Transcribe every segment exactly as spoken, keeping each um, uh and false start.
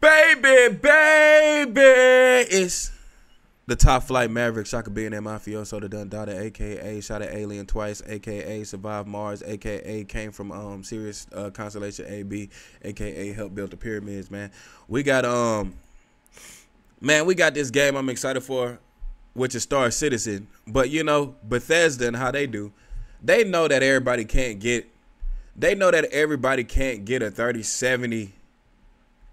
Baby, baby, it's the Top Flight Mavericks. I could be in that Mafioso, the Dundada, a k a. Shot at Alien twice, a k a. Survived Mars, a k a. Came from um, Sirius uh, Constellation A B, a k a. Helped build the pyramids, man. We got, um, man, we got this game I'm excited for, which is Star Citizen. But, you know, Bethesda and how they do, they know that everybody can't get, they know that everybody can't get a thirty seventy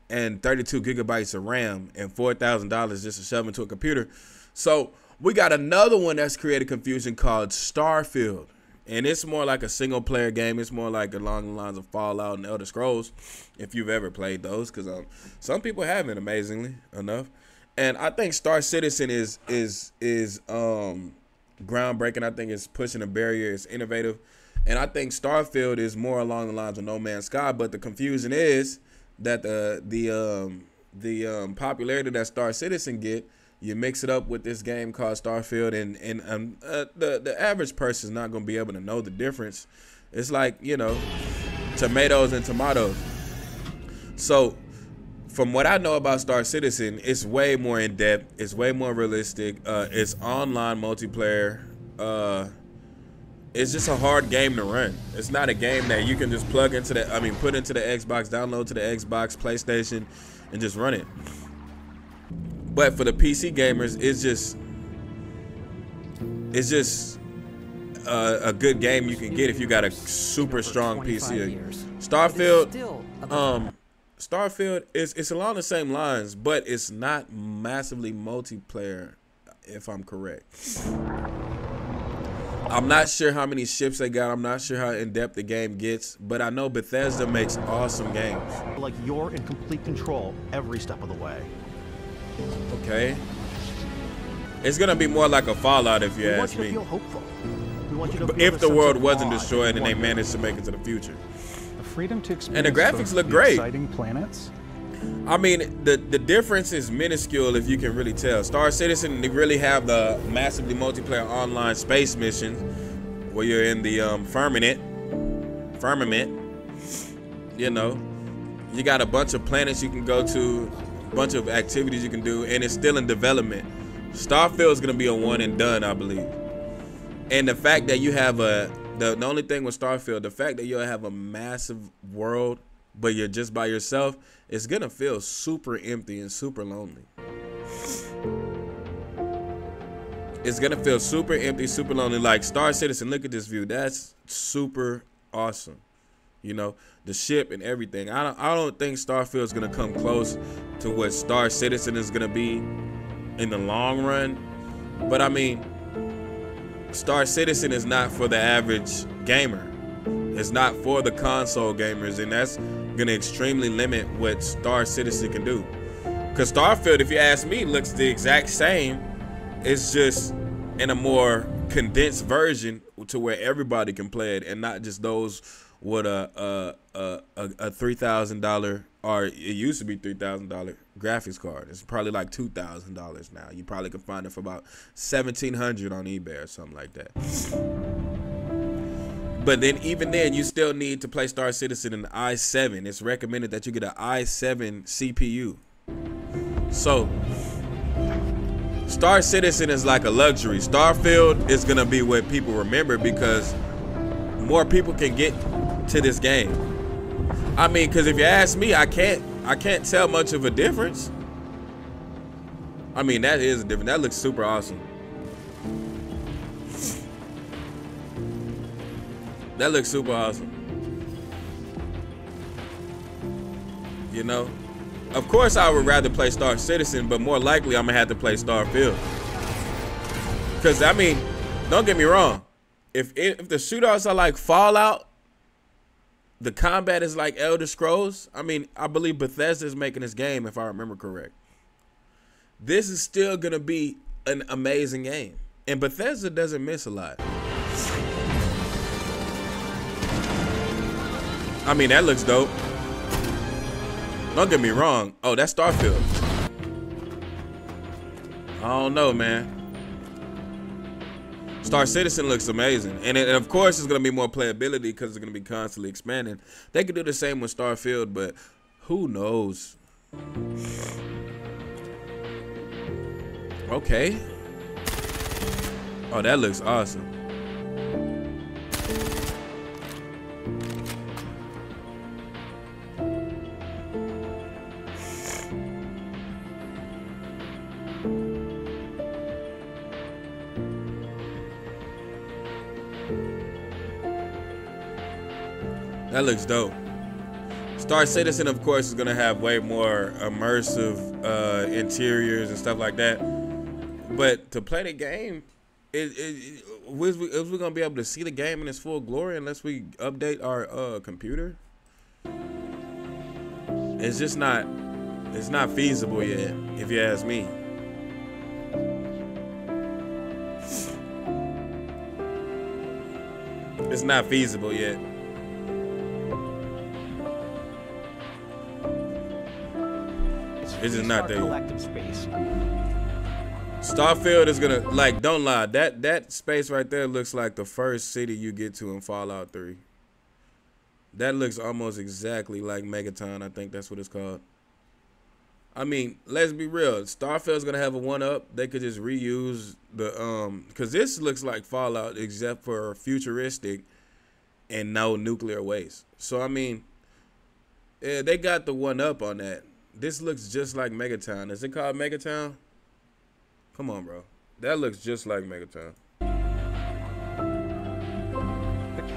and thirty-two gigabytes of RAM and four thousand dollars just to shove into a computer. So we got another one that's created confusion called Starfield. And it's more like a single player game. It's more like along the lines of Fallout and Elder Scrolls, if you've ever played those, because um, some people haven't, amazingly enough. And I think Star Citizen is is is um, groundbreaking. I think it's pushing a barrier. It's innovative. And I think Starfield is more along the lines of No Man's Sky. But the confusion is that the the um the um popularity that Star Citizen get, you mix it up with this game called Starfield, and and um uh, the the average person's not gonna be able to know the difference. It's like, you know, tomatoes and tomatoes. So from what I know about Star Citizen, it's way more in depth. It's way more realistic. Uh, it's online multiplayer. Uh, It's just a hard game to run. It's not a game that you can just plug into the, I mean, put into the Xbox, download to the Xbox, PlayStation, and just run it. But for the P C gamers, it's just, it's just a, a good game you can get if you got a super strong P C. Starfield, um, Starfield is it's along the same lines, but it's not massively multiplayer, if I'm correct. I'm not sure how many ships they got. I'm not sure how in-depth the game gets, but I know Bethesda makes awesome games. Like, you're in complete control every step of the way. Okay. It's gonna be more like a Fallout, if you ask me. If the world wasn't destroyed and they managed to make it to the future. The freedom to experience. And the graphics look great. Exciting planets. I mean, the the difference is minuscule if you can really tell. Star Citizen, they really have the massively multiplayer online space missions where you're in the um, firmament, firmament. You know, you got a bunch of planets you can go to, a bunch of activities you can do, and it's still in development. Starfield is gonna be a one and done, I believe. And the fact that you have a the, the only thing with Starfield, the fact that you'll have a massive world, but you're just by yourself, it's gonna feel super empty and super lonely. It's gonna feel super empty, super lonely. Like Star Citizen, look at this view. That's super awesome. You know, the ship and everything. I don't, I don't think Starfield's gonna come close to what Star Citizen is gonna be in the long run. But I mean, Star Citizen is not for the average gamer. It's not for the console gamers, and that's gonna extremely limit what Star Citizen can do. Cause Starfield, if you ask me, looks the exact same. It's just in a more condensed version to where everybody can play it, and not just those with a a a, a three thousand dollar, or it used to be three thousand dollar graphics card. It's probably like two thousand dollars now. You probably can find it for about seventeen hundred on eBay or something like that. But then, even then, you still need to play Star Citizen in i seven. It's recommended that you get an i seven C P U. So, Star Citizen is like a luxury. Starfield is gonna be what people remember because more people can get to this game. I mean, because if you ask me, I can't, I can't tell much of a difference. I mean, that is a difference. That looks super awesome. That looks super awesome. You know? Of course I would rather play Star Citizen, but more likely I'm gonna have to play Starfield. Cause I mean, don't get me wrong. If, if the shootouts are like Fallout, the combat is like Elder Scrolls. I mean, I believe Bethesda is making this game if I remember correct. This is still gonna be an amazing game. And Bethesda doesn't miss a lot. I mean, that looks dope. Don't get me wrong. Oh, that's Starfield. I don't know, man. Star Citizen looks amazing. And, it, and of course, it's going to be more playability because it's going to be constantly expanding. They could do the same with Starfield, but who knows? Okay. Oh, that looks awesome. That looks dope. Star Citizen, of course, is gonna have way more immersive uh, interiors and stuff like that. But to play the game, it, it, is we, is we gonna be able to see the game in its full glory unless we update our uh, computer? It's just not, it's not feasible yet, if you ask me. It's not feasible yet. It's just not there. Starfield is gonna, like, don't lie. That that space right there looks like the first city you get to in Fallout three. That looks almost exactly like Megaton. I think that's what it's called. I mean, let's be real. Starfield's gonna have a one-up. They could just reuse the um, cause this looks like Fallout except for futuristic and no nuclear waste. So I mean, yeah, they got the one-up on that. This looks just like Megaton. Is it called Megaton? Come on, bro. That looks just like Megaton. The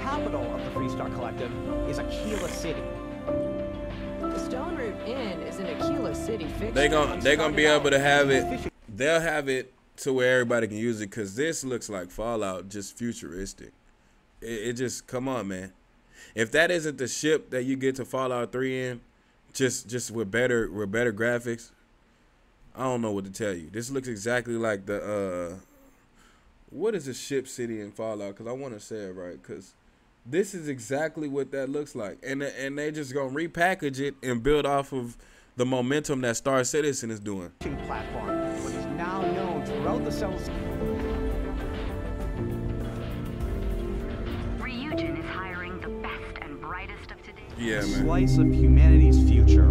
capital of the Freestar Collective is Akila City. The Stone Root Inn is an Akila City fiction. They're gonna, they're gonna be able to have it. They'll have it to where everybody can use it, because this looks like Fallout, just futuristic. It, it just, come on, man. If that isn't the ship that you get to Fallout three in, Just, just with better, with better graphics, I don't know what to tell you. This looks exactly like the, uh, what is the ship city in Fallout? Cause I want to say it right. Cause this is exactly what that looks like, and and they just gonna repackage it and build off of the momentum that Star Citizen is doing. Platform, which is now known throughout the cells. Ryujin is hiring the best and brightest of today. Yeah, man. Slice of humanity's future.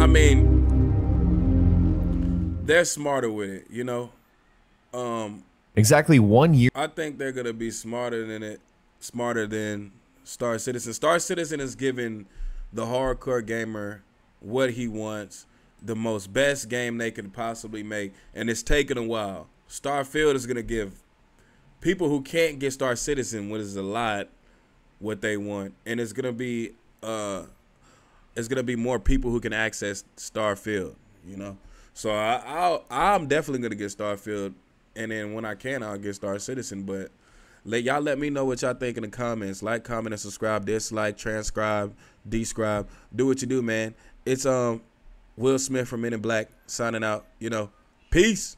I mean, they're smarter with it, you know. Um, exactly one year. I think they're gonna be smarter than it, smarter than Star Citizen. Star Citizen is giving the hardcore gamer what he wants. The most best game they can possibly make, and it's taken a while. Starfield is gonna give people who can't get Star Citizen, which is a lot, what they want, and it's gonna be uh, it's gonna be more people who can access Starfield, you know. So I, I'll, I'm definitely gonna get Starfield, and then when I can, I'll get Star Citizen. But let y'all let me know what y'all think in the comments. Like, comment, and subscribe. Dislike, transcribe, describe. Do what you do, man. It's um. Will Smith from Men in Black signing out, you know. Peace.